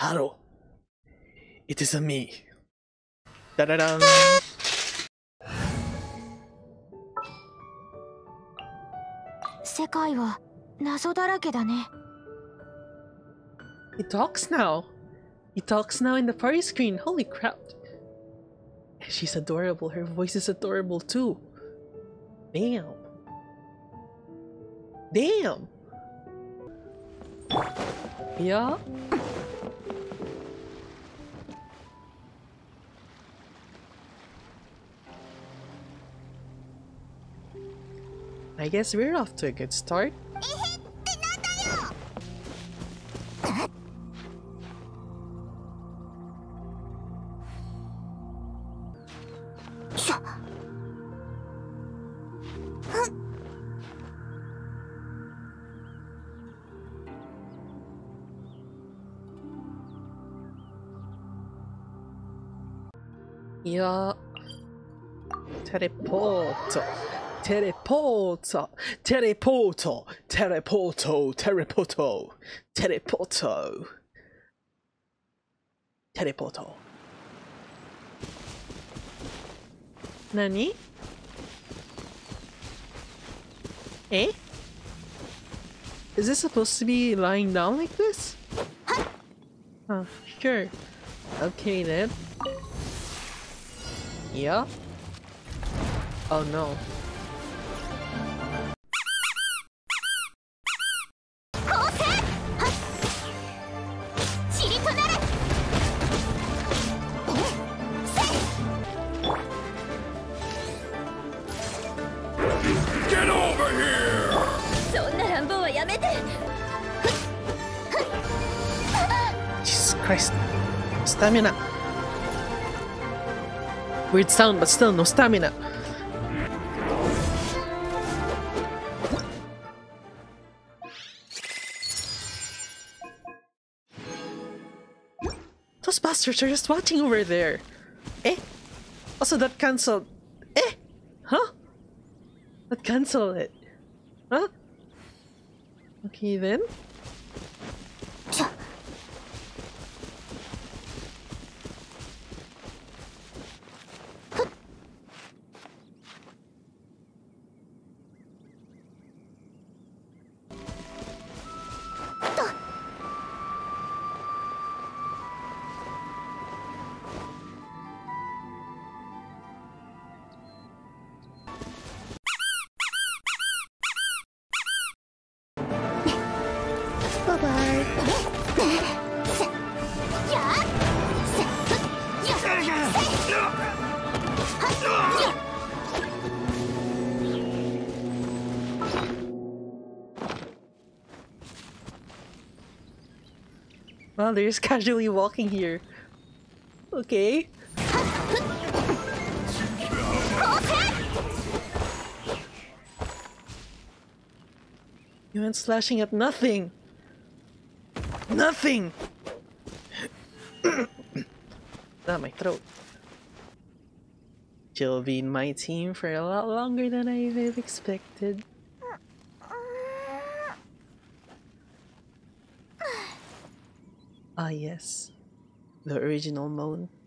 Haro, it is a me. Tararán. It talks now. It talks now in the party screen. Holy crap. She's adorable. Her voice is adorable too. Damn. Damn. Yeah. I guess we're off to a good start. Yeah. Teleport. Teleporto, teleporto, teleporto, teleporto, teleporto, teleporto. Nani? Eh? Is this supposed to be lying down like this? Oh, sure. Okay then. Yeah. Oh no. Stamina. Weird sound, but still no stamina. Those bastards are just watching over there. Eh? Also, that cancelled. Eh? Huh? That cancelled it. Huh? Okay then. Wow, they're just casually walking here. Okay. You went slashing at nothing. Nothing. Ah, my throat. She'll be in my team for a lot longer than I have expected. Ah yes, the original mode.